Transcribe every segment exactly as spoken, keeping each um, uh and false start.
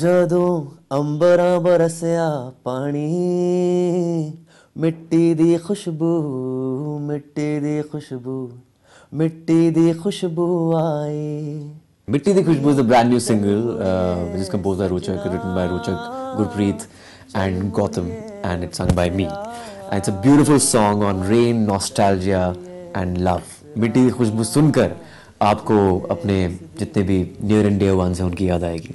जदों अंबरा बरसया पानी, मिट्टी दी खुशबू मिट्टी दी खुशबू मिट्टी दी खुशबू आई। मिट्टी दी खुशबू is a brand new single uh, which is composed by Rochak, written by Rochak, Gurpreet and Gautam, and it's sung by me. And it's a beautiful song on rain, nostalgia and love. मिट्टी दी खुशबू सुनकर आपको अपने जितने भी near and dear ones हैं उनकी याद आएगी,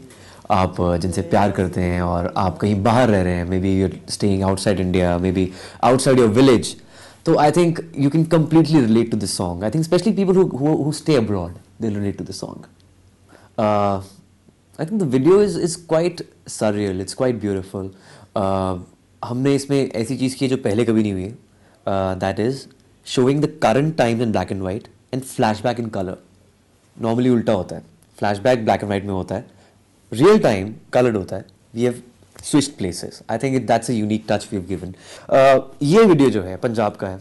आप जिनसे प्यार करते हैं और आप कहीं बाहर रह रहे हैं, maybe you are staying outside India, maybe outside your village. तो I think you can completely relate to this song. I think specially people who stay abroad, they relate to this song. I think the video is is quite surreal, it's quite beautiful. हमने इसमें ऐसी चीज़ की है जो पहले कभी नहीं हुई, that is showing the current time in black and white and flash back in colour. Normally उल्टा होता है, flash back black and white में होता है, real time colored होता है. we have switched places. I think it, that's a unique touch we have given. uh, ये video जो है पंजाब का है,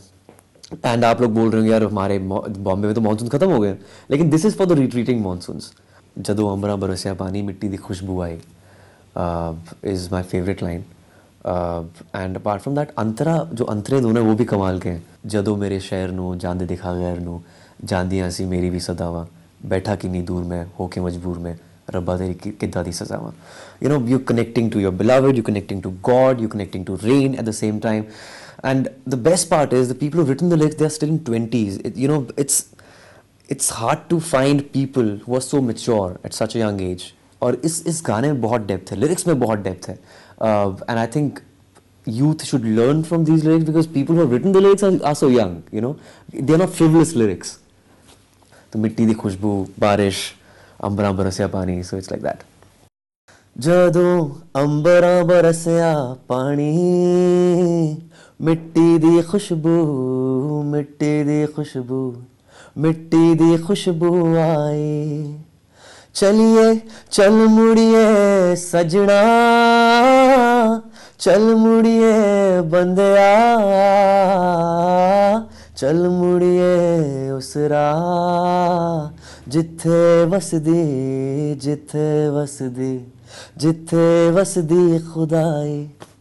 and आप लोग बोल रहे होंगे यार हमारे बॉम्बे में तो monsoon खत्म हो गए, लेकिन this is for the retreating monsoons. जदों अंबरा बरसिया पानी, मिट्टी दी खुशबू आई is my favorite line. uh, and apart from that अंतरा, जो अंतरे दोनों वो भी कमाल के हैं. जदों मेरे शहर नो जांदे दिखा गैर नो, जांदी आसी मेरी भी सदावा, बैठा कि नहीं दूर में होके मजबूर में, रब्बा तेरी किद्दा दी सजावा. You know, you connecting to your beloved, you connecting to God, you connecting to rain at the same time. And the best part is the people who written the lyrics, they are still in twenties. You know, it's it's hard to find people who are so mature at such a young age. और इस इस गाने में बहुत depth है, lyrics में बहुत depth है. And I think youth should learn from these lyrics, because people who have written the lyrics are, are so young. You know, they are not frivolous lyrics. तो मिट्टी दी खुशबू, बारिश, अंबरा बरसिया पानी, so it's like that. जदों अंबरा बरसिया पानी, मिट्टी दी खुशबू मिट्टी दी खुशबू मिट्टी दी खुशबू आई. चलिए चल मुड़िए सजना, चल मुड़िए बंदिया, चल मुड़िए उस राह, जिथे वसदी जिथे वसदी जिथे वसदी खुदाई.